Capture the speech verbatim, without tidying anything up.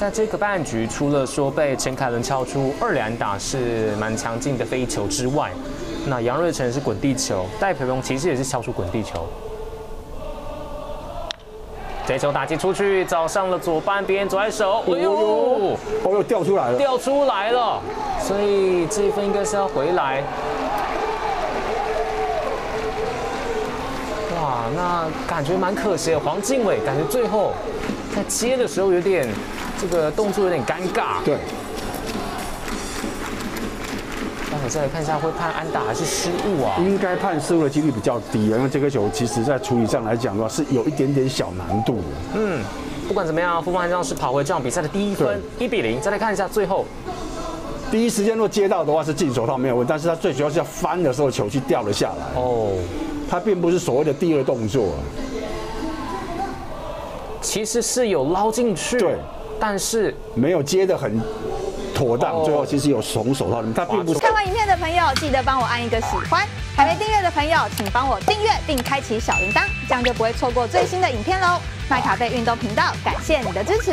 在这个半局，除了说被陈凯伦敲出二连打是蛮强劲的飞球之外，那杨睿晨是滚地球，戴培荣其实也是敲出滚地球。 这球打击出去，找上了左半边左外手，哎呦，哦呦，掉出来了，掉出来了，所以这一分应该是要回来。哇，那感觉蛮可惜的，黄靖伟感觉最后在接的时候有点这个动作有点尴尬。对。待会再来看一下会判安打还是失误啊？应该判失误的几率比较低，因为这个球其实在处理上来讲的话是有一点点小难度的。嗯，不管怎么样，傅邦汉将是跑回这场比赛的第一分，一比零。再来看一下最后，第一时间若接到的话是进手套没有问题，但是他最主要是要翻的时候球去掉了下来。哦，他并不是所谓的第二动作、啊，其实是有捞进去，对，但是没有接得很。 妥当，最后其实有从手套，它并不是。看完影片的朋友，记得帮我按一个喜欢；还没订阅的朋友，请帮我订阅并开启小铃铛，这样就不会错过最新的影片喽。麦卡贝运动频道，感谢你的支持。